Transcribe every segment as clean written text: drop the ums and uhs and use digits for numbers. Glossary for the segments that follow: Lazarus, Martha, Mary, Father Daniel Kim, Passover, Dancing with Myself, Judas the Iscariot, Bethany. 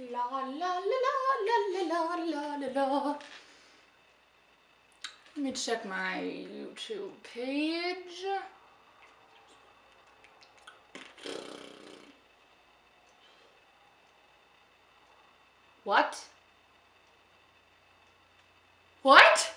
La la la la la la la la. Let me check my YouTube page. What? What?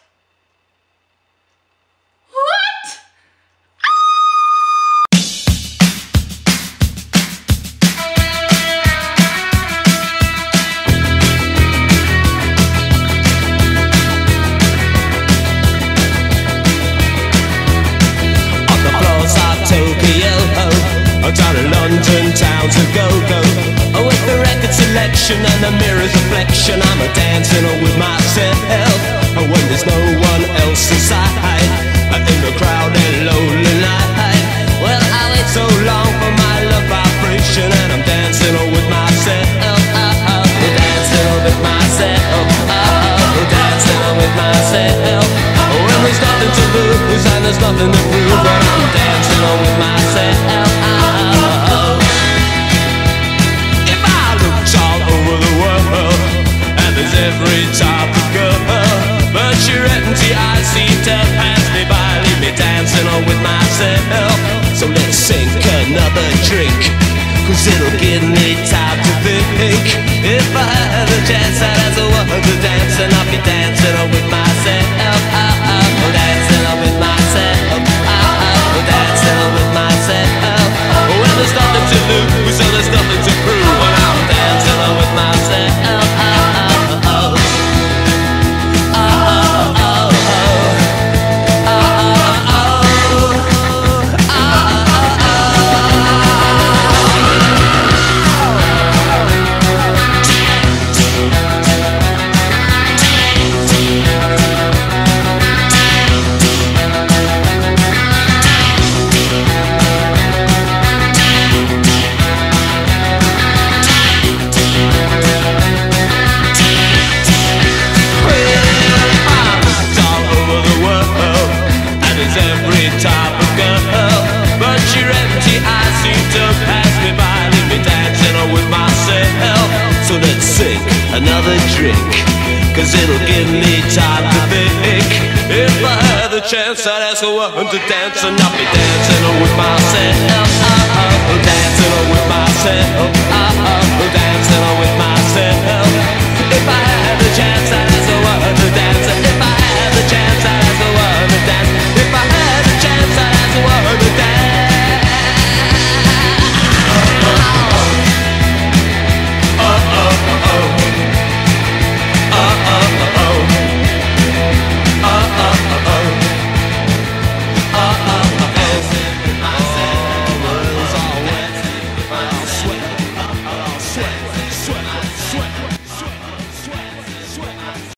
And a mirror's reflection, I'm a dancing with myself. When there's no one else inside, in the crowd and lonely night, well, I wait so long for my love vibration, and I'm dancing with myself. We're dancing with myself. We're dancing with myself. When there's nothing to lose and there's nothing to prove, but I'm dancing with myself. Every time we go, but your empty eyes seem to pass me by, leave me dancing with myself. So let's sink another drink, cause it'll give me time to think. If I had a chance, I'd have the world to dance, and I'll be dancing with myself. I'm dancing with myself. I'm dancing with myself. When there's nothing to lose, and there's nothing to prove, when I'm dancing with myself. Another drink, cause it'll give me time to think. If I had the chance, I'd ask a woman to dance, and I'll be dancing with myself. Dancing with myself.